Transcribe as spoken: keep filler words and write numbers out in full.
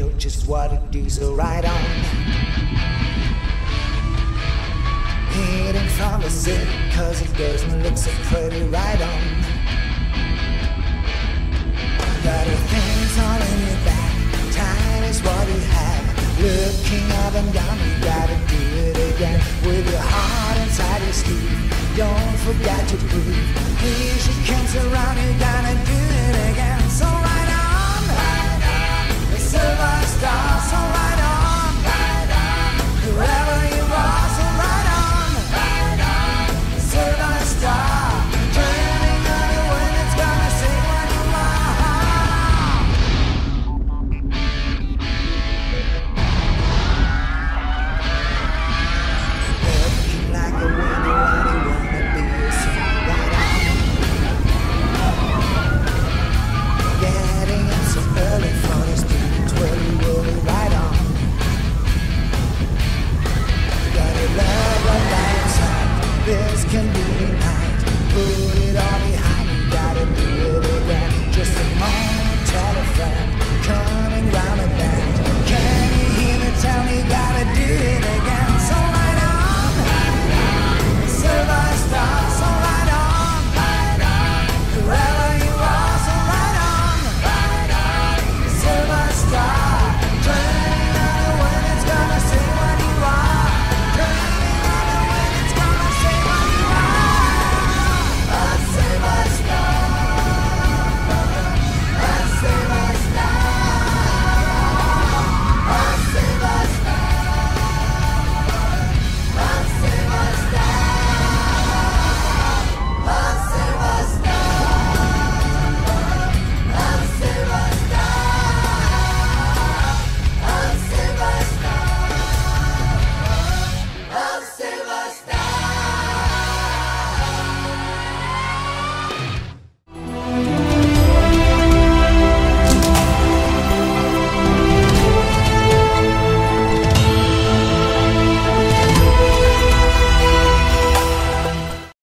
know just what it is, so right on. Hidden from the city, cause it doesn't look so pretty, right on. Got your things all in your back, time is what you have. Looking up and down, you gotta do it again. With your heart inside your sleeve, don't forget to breathe. Please, you can't surround, you gotta do